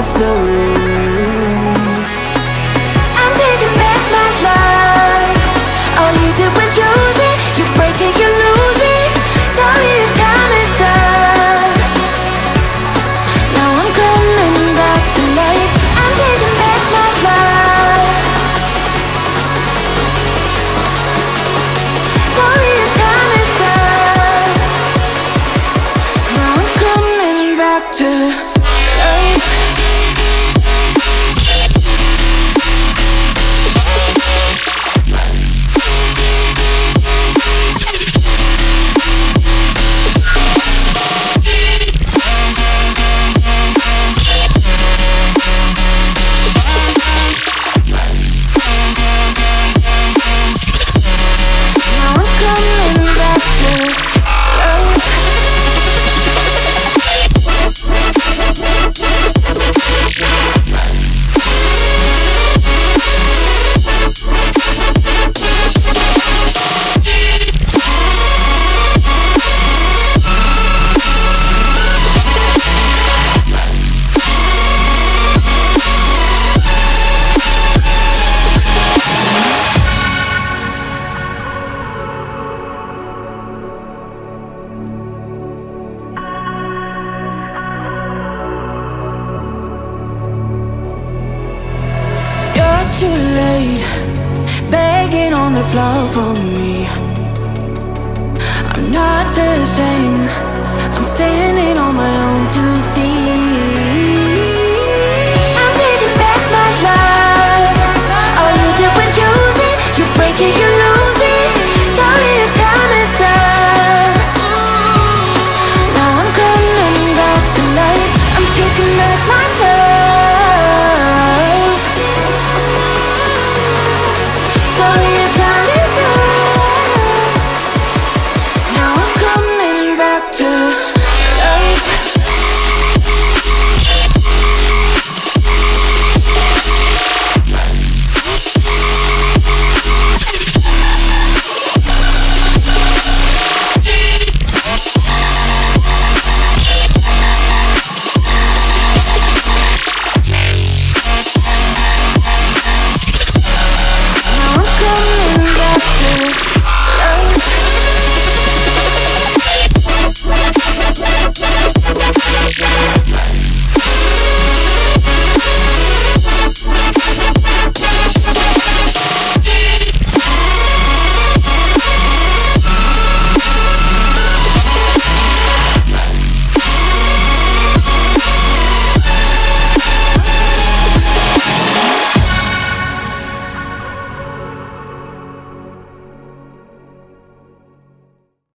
left the room. I'm taking back my life. All you do is use it. You break it, you lose it. Sorry, your time is up. Now I'm coming back to life. I'm taking back my life. Sorry, your time is up. Now I'm coming back to too late, begging on the floor for me. I'm not the same, I'm standing on my own two feet.